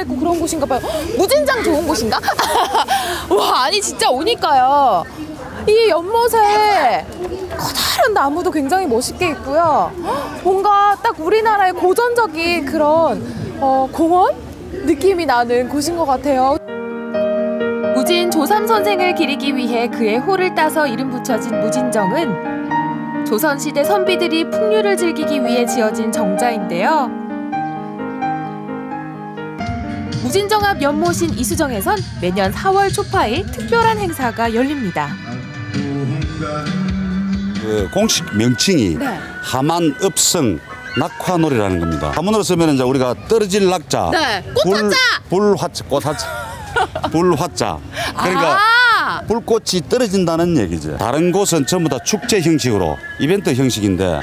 호수가 있고 그런 곳인가 봐요. 무진장 좋은 곳인가? 와, 아니 진짜 오니까요. 이 연못에 커다란 나무도 굉장히 멋있게 있고요. 뭔가 딱 우리나라의 고전적인 그런 공원 느낌이 나는 곳인 것 같아요. 무진 조삼 선생을 기리기 위해 그의 호를 따서 이름 붙여진 무진정은 조선시대 선비들이 풍류를 즐기기 위해 지어진 정자인데요. 무진정 앞 연못인 이수정에선 매년 4월 초파일 특별한 행사가 열립니다. 그 공식 명칭이 함안읍성 낙화놀이라는 겁니다. 한문으로 쓰면 이제 우리가 떨어질 낙자, 꽃화자, 불화자. 그러니까 아 불꽃이 떨어진다는 얘기죠. 다른 곳은 전부 다 축제 형식으로 이벤트 형식인데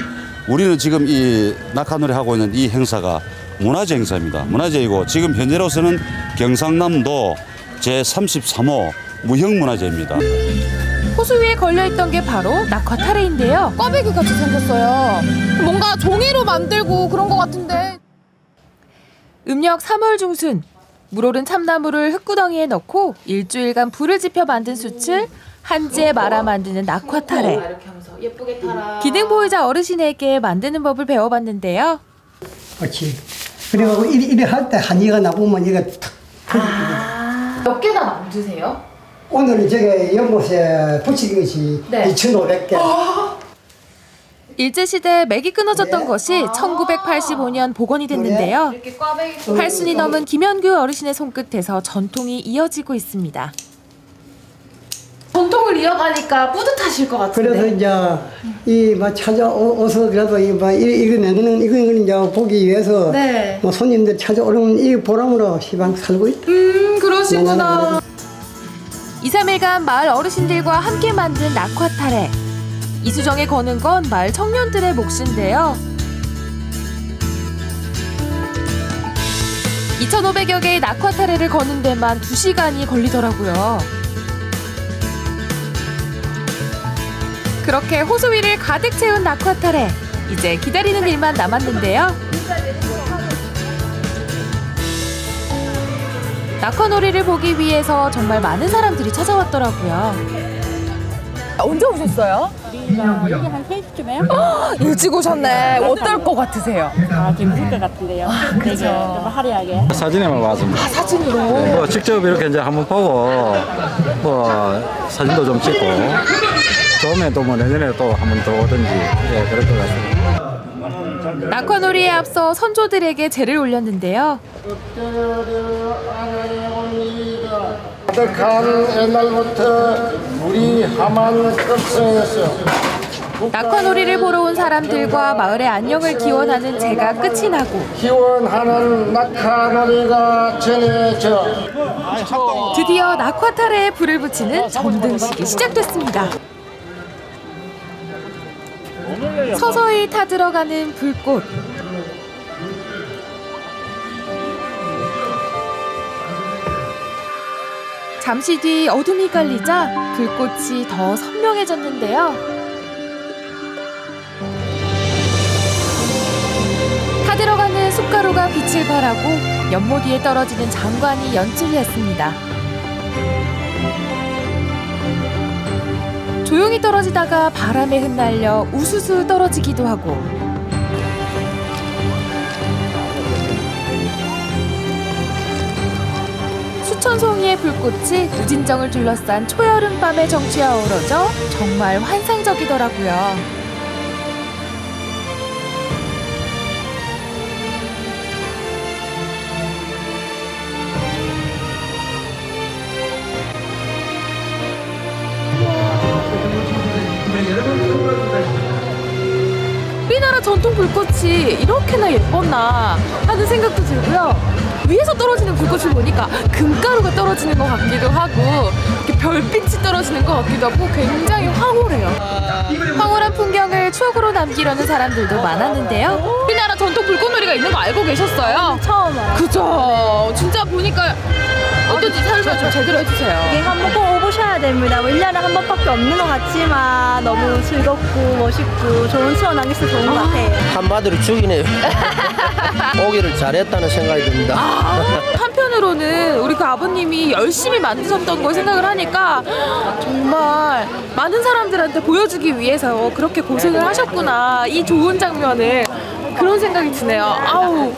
우리는 지금 이 낙화놀이 하고 있는 이 행사가 문화재 행사입니다. 문화재이고 지금 현재로서는 경상남도 제33호 무형문화재입니다. 호수 위에 걸려있던 게 바로 낙화타래인데요. 꽈배기 같이 생겼어요. 뭔가 종이로 만들고 그런 것 같은데. 음력 3월 중순 물 오른 참나물을 흙구덩이에 넣고 일주일간 불을 지펴 만든 숯을 한지에 말아 만드는 낙화타래. 기능보호자 어르신에게 만드는 법을 배워봤는데요. 그렇지. 그리고 이래 할 때 한이가 나보면 이게 탁 터지거든요. 아 몇 개나 만드세요? 오늘은 저게 연못에 붙인 것이 네. 2,500개. 아 일제시대에 맥이 끊어졌던 네. 것이 1985년 복원이 됐는데요. 네. 8순이 넘은 김현규 어르신의 손끝에서 전통이 이어지고 있습니다. 전통을 이어가니까 뿌듯하실 것 같은데. 그래서 이제 이막 찾아오서 그래도 이막 이거 내는 이거는 이제 보기 위해서 네. 뭐 손님들 찾아오는 이 보람으로 시방 살고 있다. 그러시구나. 2, 3일간 마을 어르신들과 함께 만든 낙화타래. 이수정에 거는 건 마을 청년들의 몫인데요. 2,500여 개의 낙화타래를 거는 데만 2시간이 걸리더라고요. 그렇게 호수 위를 가득 채운 낙화타래. 이제 기다리는 일만 남았는데요. 낙화놀이를 보기 위해서 정말 많은 사람들이 찾아왔더라고요. 언제 오셨어요? 여기 한 3시쯤에요? 일찍 오셨네. 어떨 것 같으세요? 아, 재밌을 것 같은데요. 아, 그죠. 좀 화려하게. 사진에만 왔습니다. 아, 사진으로? 네, 뭐 직접 이렇게 이제 한번 보고 뭐 사진도 좀 찍고 처음에 또 뭐 내년에 또 한번 더 오든지 예, 그럴 것 같습니다. 낙화놀이에 앞서 선조들에게 제를 올렸는데요. 가득한 옛날부터 우리 함안읍성이었어요. 낙화놀이를 보러 온 사람들과 마을의 안녕을 기원하는 제가 끝이 나고 기원하는 낙화놀이가 전해져. 드디어 낙화타래에 불을 붙이는 전등식이 시작됐습니다. 서서히 타들어가는 불꽃. 잠시 뒤 어둠이 깔리자 불꽃이 더 선명해졌는데요. 타들어가는 숯가루가 빛을 발하고 연못 위에 떨어지는 장관이 연출했습니다. 조용히 떨어지다가 바람에 흩날려 우수수 떨어지기도 하고 수천 송이의 불꽃이 무진정을 둘러싼 초여름 밤의 정취와 어우러져 정말 환상적이더라고요. 우리나라 전통 불꽃이 이렇게나 예뻤나 하는 생각도 들고요. 위에서 떨어지는 불꽃을 보니까 금가루가 떨어지는 것 같기도 하고 이렇게 별빛이 떨어지는 것 같기도 하고 굉장히 황홀해요. 황홀한 풍경을 추억으로 남기려는 사람들도 많았는데요. 우리나라 전통 불꽃놀이가 있는 거 알고 계셨어요? 처음 알아요. 그죠. 진짜 보니까 어떤 소지 설명 좀 제대로 해주세요. 네, 한번 꼭 오보셔야 됩니다. 뭐 1년에 한 번밖에 없는 것 같지만 너무 즐겁고 멋있고 좋은 추억 남기서 좋은 것 같아요. 한마디로 죽이네요. 오기를 잘했다는 생각이 듭니다. 한편으로는 우리 그 아버님이 열심히 만드셨던 걸 생각을 하니까 정말 많은 사람들한테 보여주기 위해서 그렇게 고생을 하셨구나. 이 좋은 장면을 그런 생각이 드네요. 아우.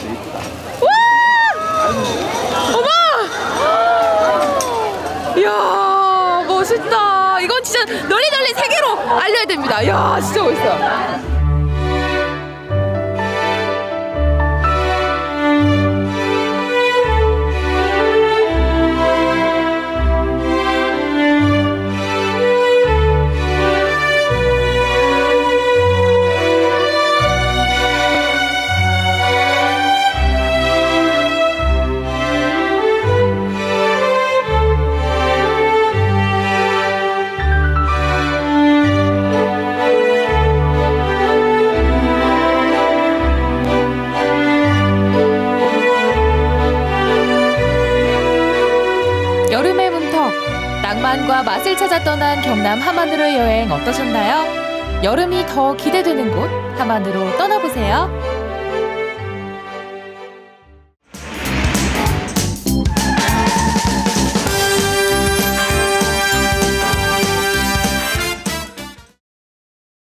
어머! 이야, 멋있다. 이건 진짜 널리 세계로 알려야 됩니다. 이야, 진짜 멋있어요. 낭만과 맛을 찾아 떠난 경남 함안으로의 여행 어떠셨나요? 여름이 더 기대되는 곳 함안으로 떠나보세요.